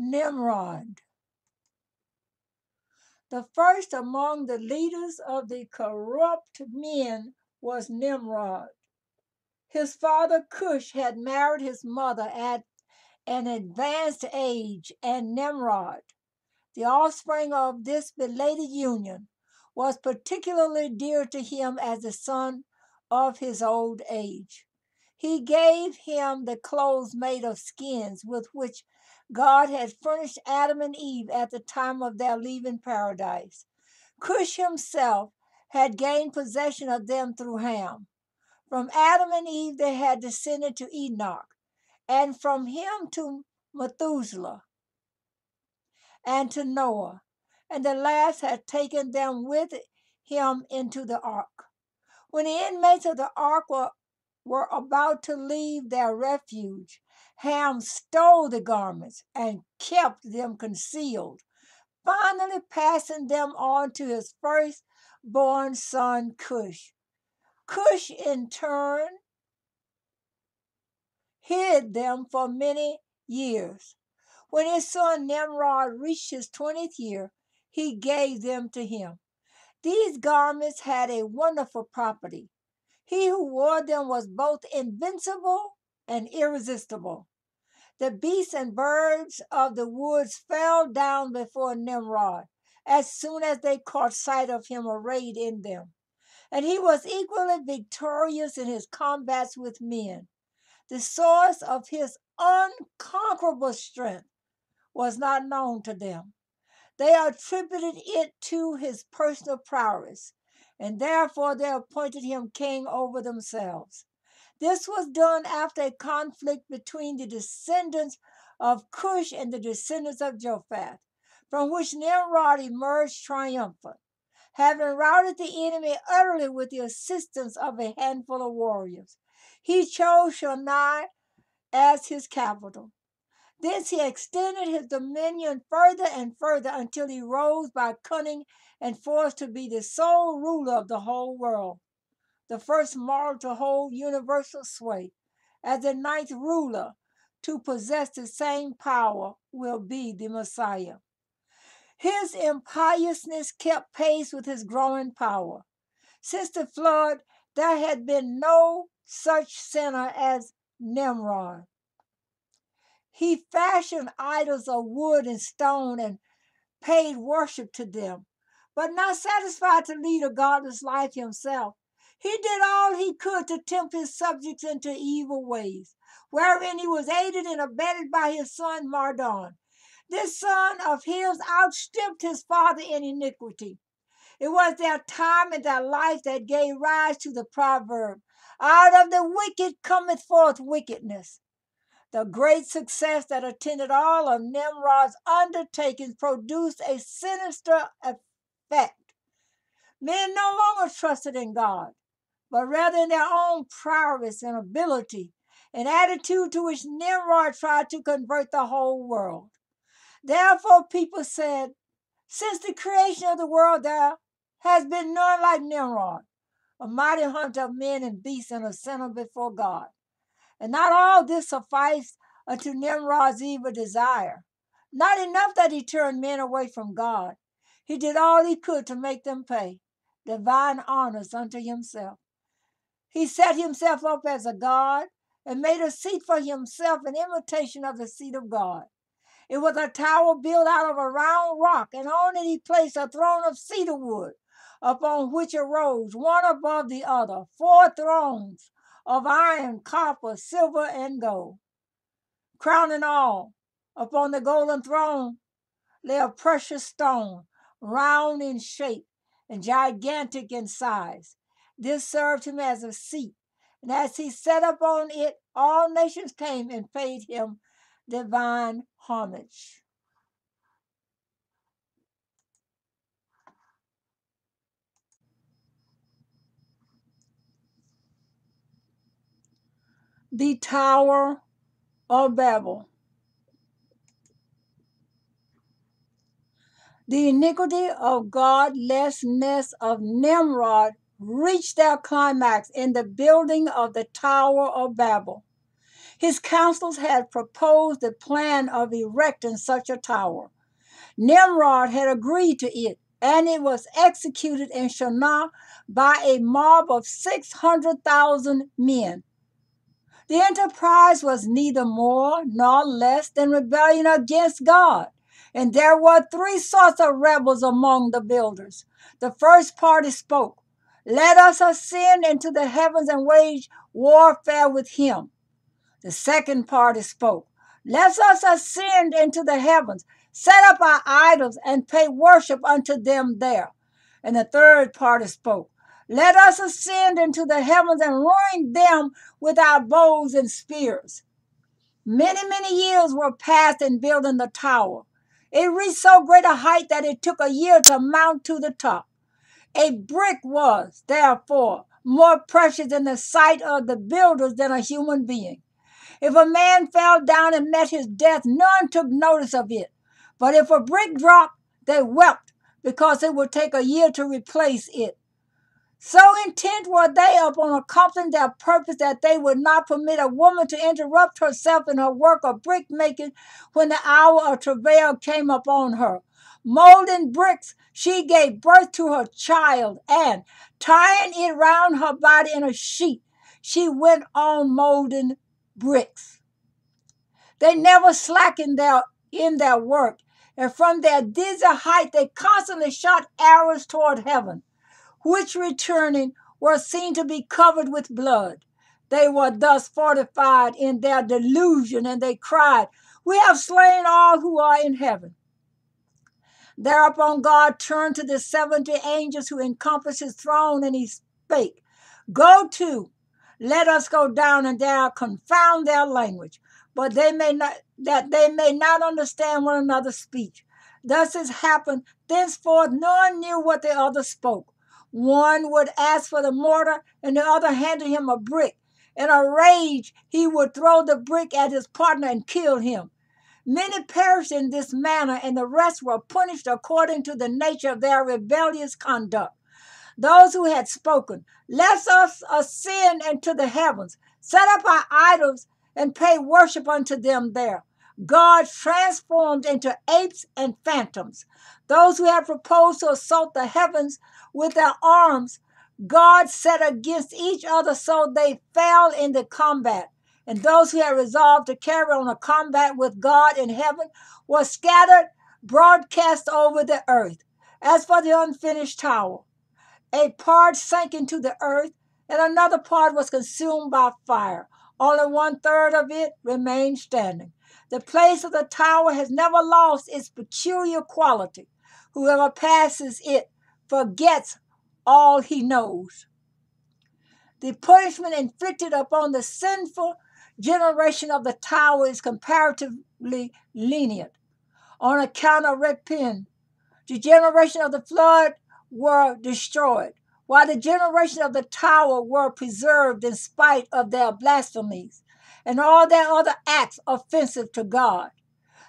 Nimrod, the first among the leaders of the corrupt men was Nimrod. His father Cush had married his mother at an advanced age, and Nimrod, the offspring of this belated union, was particularly dear to him as the son of his old age. He gave him the clothes made of skins with which God had furnished Adam and Eve at the time of their leaving paradise. Cush himself had gained possession of them through Ham. From Adam and Eve they had descended to Enoch, and from him to Methuselah and to Noah, and the last had taken them with him into the ark. When the inmates of the ark were about to leave their refuge, Ham stole the garments and kept them concealed, finally passing them on to his firstborn son Cush. Cush, in turn, hid them for many years. When his son Nimrod reached his 20th year, he gave them to him. These garments had a wonderful property. He who wore them was both invincible and irresistible. The beasts and birds of the woods fell down before Nimrod as soon as they caught sight of him arrayed in them, and he was equally victorious in his combats with men. The source of his unconquerable strength was not known to them. They attributed it to his personal prowess, and therefore they appointed him king over themselves. This was done after a conflict between the descendants of Cush and the descendants of Japheth, from which Nimrod emerged triumphant, having routed the enemy utterly with the assistance of a handful of warriors. He chose Shinar as his capital. Thence he extended his dominion further and further until he rose by cunning and force to be the sole ruler of the whole world, the first mortal to hold universal sway. As the ninth ruler to possess the same power will be the Messiah. His impiousness kept pace with his growing power. Since the flood, there had been no such sinner as Nimrod. He fashioned idols of wood and stone and paid worship to them, but not satisfied to lead a godless life himself, he did all he could to tempt his subjects into evil ways, wherein he was aided and abetted by his son Mardon. This son of his outstripped his father in iniquity. It was their time and their life that gave rise to the proverb, "Out of the wicked cometh forth wickedness." The great success that attended all of Nimrod's undertakings produced a sinister effect. Men no longer trusted in God, but rather in their own prowess and ability, an attitude to which Nimrod tried to convert the whole world. Therefore, people said, "Since the creation of the world, there has been none like Nimrod, a mighty hunter of men and beasts and a sinner before God." And not all this sufficed unto Nimrod's evil desire. Not enough that he turned men away from God. He did all he could to make them pay divine honors unto himself. He set himself up as a god and made a seat for himself in imitation of the seat of God. It was a tower built out of a round rock, and on it he placed a throne of cedar wood, upon which arose, one above the other, four thrones of iron, copper, silver, and gold. Crowning all, upon the golden throne lay a precious stone, round in shape and gigantic in size. This served him as a seat, and as he sat upon it, all nations came and paid him divine homage. The Tower of Babel. The iniquity of godlessness of Nimrod reached their climax in the building of the Tower of Babel. His counselors had proposed the plan of erecting such a tower. Nimrod had agreed to it, and it was executed in Shinar by a mob of 600,000 men. The enterprise was neither more nor less than rebellion against God, and there were three sorts of rebels among the builders. The first party spoke, "Let us ascend into the heavens and wage warfare with him." The second party spoke, "Let us ascend into the heavens, set up our idols, and pay worship unto them there." And the third party spoke, "Let us ascend into the heavens and ruin them with our bows and spears." Many years were passed in building the tower. It reached so great a height that it took a year to mount to the top. A brick was, therefore, more precious in the sight of the builders than a human being. If a man fell down and met his death, none took notice of it. But if a brick dropped, they wept, because it would take a year to replace it. So intent were they upon accomplishing their purpose that they would not permit a woman to interrupt herself in her work of brickmaking when the hour of travail came upon her. Molding bricks, she gave birth to her child, and tying it round her body in a sheet, she went on molding bricks. They never slackened in their work, and from their dizzy height they constantly shot arrows toward heaven, which returning were seen to be covered with blood. They were thus fortified in their delusion, and they cried, "We have slain all who are in heaven." Thereupon God turned to the 70 angels who encompassed his throne, and he spake, "Go to, let us go down and there confound their language, but they may not understand one another's speech." Thus it happened, thenceforth none knew what the other spoke. One would ask for the mortar, and the other handed him a brick. In a rage, he would throw the brick at his partner and kill him. Many perished in this manner, and the rest were punished according to the nature of their rebellious conduct. Those who had spoken, "Let us ascend into the heavens, set up our idols, and pay worship unto them there," God transformed into apes and phantoms. Those who had proposed to assault the heavens with their arms, God set against each other, so they fell in the combat. And those who had resolved to carry on a combat with God in heaven were scattered broadcast over the earth. As for the unfinished tower, a part sank into the earth, and another part was consumed by fire. Only 1/3 of it remained standing. The place of the tower has never lost its peculiar quality. Whoever passes it forgets all he knows. The punishment inflicted upon the sinful generation of the tower is comparatively lenient. On account of rapine, the generation of the flood were destroyed, while the generation of the tower were preserved in spite of their blasphemies and all their other acts offensive to God.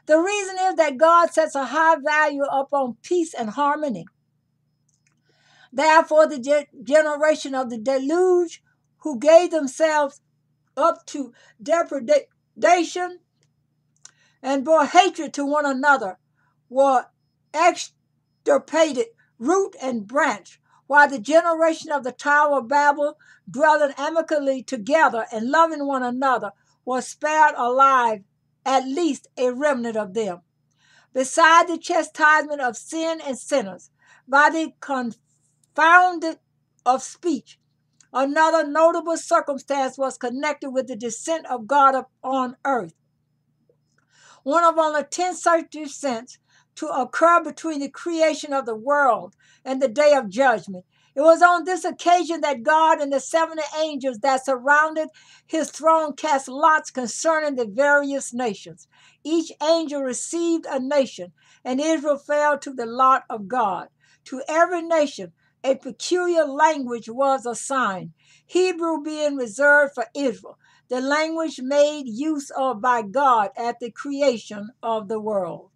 The reason is that God sets a high value upon peace and harmony. Therefore, the generation of the deluge who gave themselves up to depredation and bore hatred to one another were extirpated root and branch, while the generation of the Tower of Babel, dwelling amicably together and loving one another, was spared alive, at least a remnant of them. Beside the chastisement of sin and sinners, by the confounded of speech, another notable circumstance was connected with the descent of God on earth. One of only 10 such descents to occur between the creation of the world and the day of judgment. It was on this occasion that God and the 70 angels that surrounded his throne cast lots concerning the various nations. Each angel received a nation, and Israel fell to the lot of God. To every nation, a peculiar language was assigned, Hebrew being reserved for Israel, the language made use of by God at the creation of the world.